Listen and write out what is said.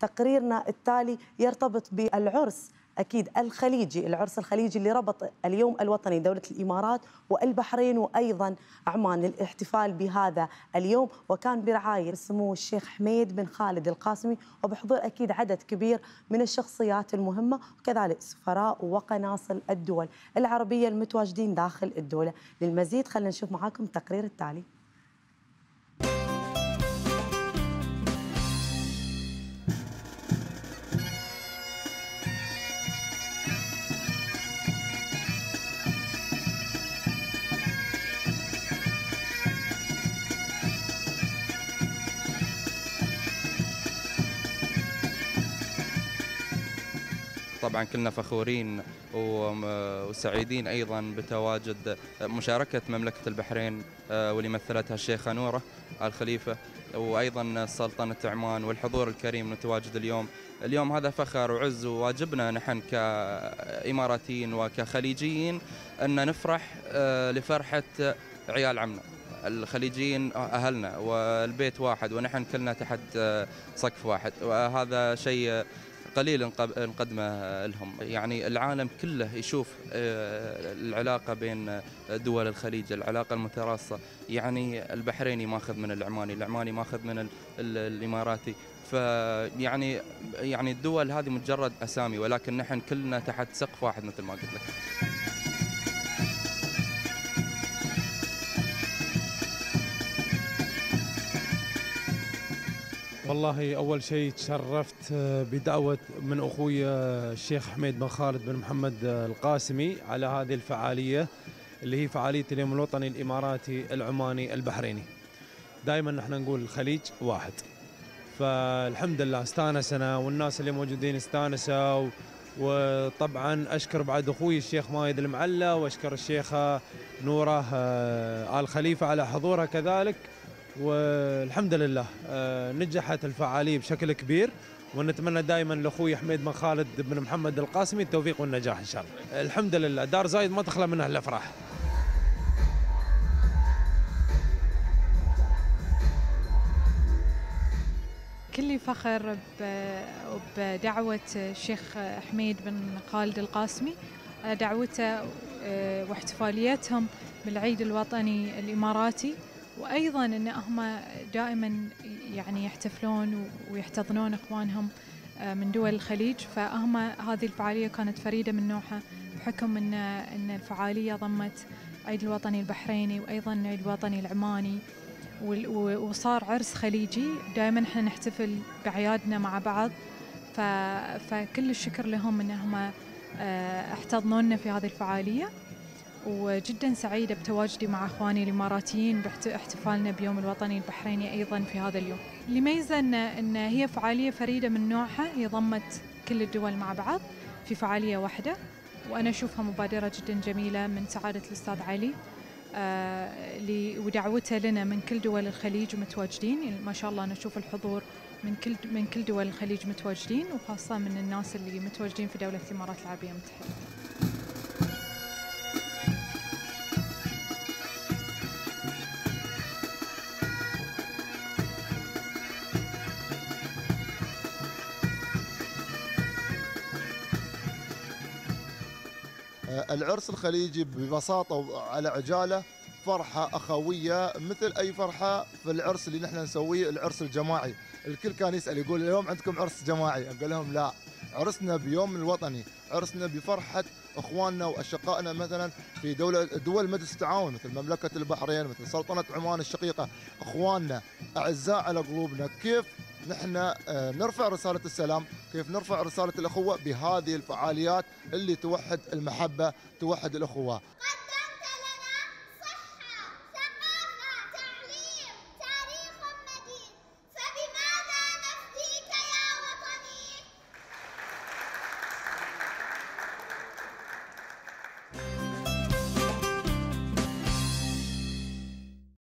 تقريرنا التالي يرتبط بالعرس أكيد الخليجي، العرس الخليجي اللي ربط اليوم الوطني دولة الإمارات والبحرين وأيضا عمان للاحتفال بهذا اليوم، وكان برعاية سمو الشيخ حميد بن خالد القاسمي وبحضور أكيد عدد كبير من الشخصيات المهمة وكذلك سفراء وقناصل الدول العربية المتواجدين داخل الدولة. للمزيد خلينا نشوف معاكم التقرير التالي. طبعا كلنا فخورين وسعيدين أيضا بتواجد مشاركة مملكة البحرين واللي مثلتها الشيخة نورة الخليفة وأيضا سلطنة عمان والحضور الكريم متواجد اليوم. اليوم هذا فخر وعز، وواجبنا نحن كإماراتيين وكخليجيين أن نفرح لفرحة عيال عمنا الخليجيين أهلنا، والبيت واحد ونحن كلنا تحت سقف واحد، وهذا شيء قليل نقدمه لهم. يعني العالم كله يشوف العلاقة بين دول الخليج، العلاقة المتراصة، يعني البحريني ماخذ من العماني، العماني ماخذ من الإماراتي، فيعني الدول هذه مجرد أسامي، ولكن نحن كلنا تحت سقف واحد مثل ما قلت لك. والله أول شيء تشرفت بدعوة من أخوي الشيخ حميد بن خالد بن محمد القاسمي على هذه الفعالية اللي هي فعالية اليوم الوطني الإماراتي العماني البحريني. دائما نحن نقول الخليج واحد، فالحمد لله استانسنا والناس اللي موجودين استانسوا. وطبعا أشكر بعد أخوي الشيخ مايد المعلى وأشكر الشيخة نورة آل خليفة على حضورها كذلك، والحمد لله نجحت الفعالية بشكل كبير، ونتمنى دائما لأخوي حميد بن خالد بن محمد القاسمي التوفيق والنجاح إن شاء الله. الحمد لله دار زايد ما تخلى منها الأفراح. كلي فخر بدعوة الشيخ حميد بن خالد القاسمي، دعوته واحتفاليتهم بالعيد الوطني الإماراتي، وايضا ان هم دائما يعني يحتفلون ويحتضنون اخوانهم من دول الخليج، فهم هذه الفعاليه كانت فريده من نوعها بحكم ان الفعاليه ضمت عيد الوطني البحريني وايضا عيد الوطني العماني، وصار عرس خليجي. دائما احنا نحتفل باعيادنا مع بعض، فكل الشكر لهم ان هم احتضنونا في هذه الفعاليه، وجدا سعيدة بتواجدي مع اخواني الاماراتيين باحتفالنا بيوم الوطني البحريني ايضا في هذا اليوم. اللي ميزه ان هي فعاليه فريده من نوعها، هي ضمت كل الدول مع بعض في فعاليه واحده، وانا اشوفها مبادره جدا جميله من سعاده الاستاذ علي ودعوته لنا من كل دول الخليج متواجدين. ما شاء الله نشوف الحضور من كل دول الخليج متواجدين، وخاصه من الناس اللي متواجدين في دوله الامارات العربيه المتحده. العرس الخليجي ببساطة على عجالة فرحة أخوية مثل أي فرحة في العرس اللي نحن نسويه، العرس الجماعي. الكل كان يسأل يقول اليوم عندكم عرس جماعي؟ أقول لهم لا، عرسنا بيوم الوطني، عرسنا بفرحة إخواننا وأشقائنا مثلا في دول مجلس التعاون مثل مملكة البحرين، مثل سلطنة عمان الشقيقة، إخواننا أعزاء على قلوبنا. كيف نحن نرفع رسالة السلام، كيف نرفع رسالة الأخوة بهذه الفعاليات اللي توحد المحبة، توحد الأخوة.